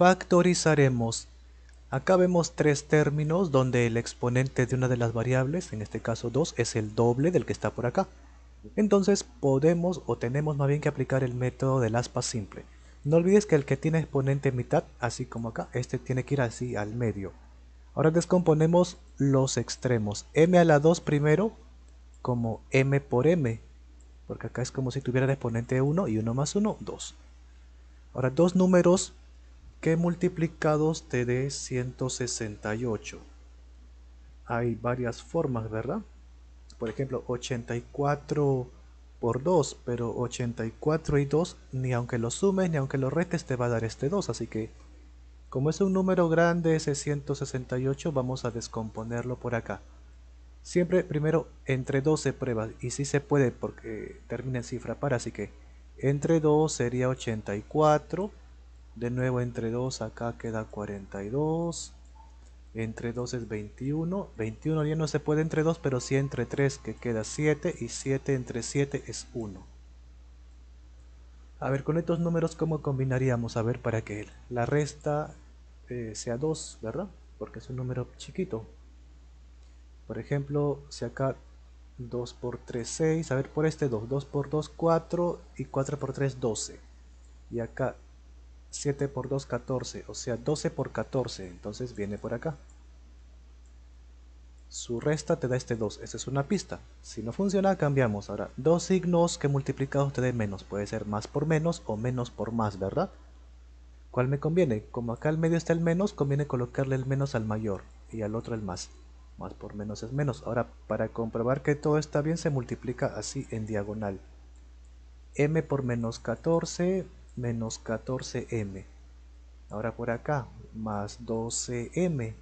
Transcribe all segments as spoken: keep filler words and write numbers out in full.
Factorizaremos. Acá vemos tres términos donde el exponente de una de las variables, en este caso dos, es el doble del que está por acá. Entonces podemos o tenemos más bien que aplicar el método del aspa simple. No olvides que el que tiene exponente mitad, así como acá, este tiene que ir así al medio. Ahora descomponemos los extremos. M a la dos primero como m por m, porque acá es como si tuviera el exponente uno y uno más uno, dos. Ahora dos números que multiplicados te dé ciento sesenta y ocho. Hay varias formas, ¿verdad? Por ejemplo, ochenta y cuatro por dos, pero ochenta y cuatro y dos, ni aunque lo sumes ni aunque lo restes te va a dar este dos, así que como es un número grande ese ciento sesenta y ocho, vamos a descomponerlo por acá. Siempre primero entre dos se prueba, y si sí se puede porque termina en cifra par, así que entre dos sería ochenta y cuatro, de nuevo entre dos acá queda cuarenta y dos, entre dos es veintiuno, veintiuno ya no se puede entre dos, pero sí entre tres que queda siete, y siete entre siete es uno. A ver, con estos números cómo combinaríamos, a ver, para que la resta eh, sea dos, ¿verdad? Porque es un número chiquito. Por ejemplo, si acá dos por tres, seis, a ver por este dos, dos por dos, cuatro, y cuatro por tres, doce. Y acá siete por dos, catorce, o sea doce por catorce, entonces viene por acá. Su resta te da este dos, esta es una pista. Si no funciona, cambiamos. Ahora, dos signos que multiplicados te den menos, puede ser más por menos o menos por más, ¿verdad? ¿Cuál me conviene? Como acá al medio está el menos, conviene colocarle el menos al mayor y al otro el más. Más por menos es menos. Ahora, para comprobar que todo está bien, se multiplica así en diagonal. M por menos catorce, menos catorce m. Ahora por acá, más doce m.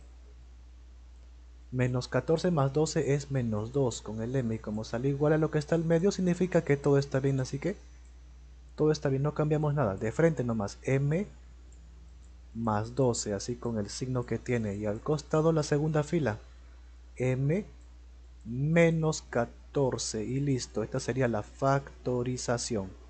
Menos catorce más doce es menos dos con el m. Y como sale igual a lo que está al medio, significa que todo está bien. Así que todo está bien, no cambiamos nada. De frente nomás, m más doce, así con el signo que tiene. Y al costado la segunda fila, m menos catorce, y listo. Esta sería la factorización.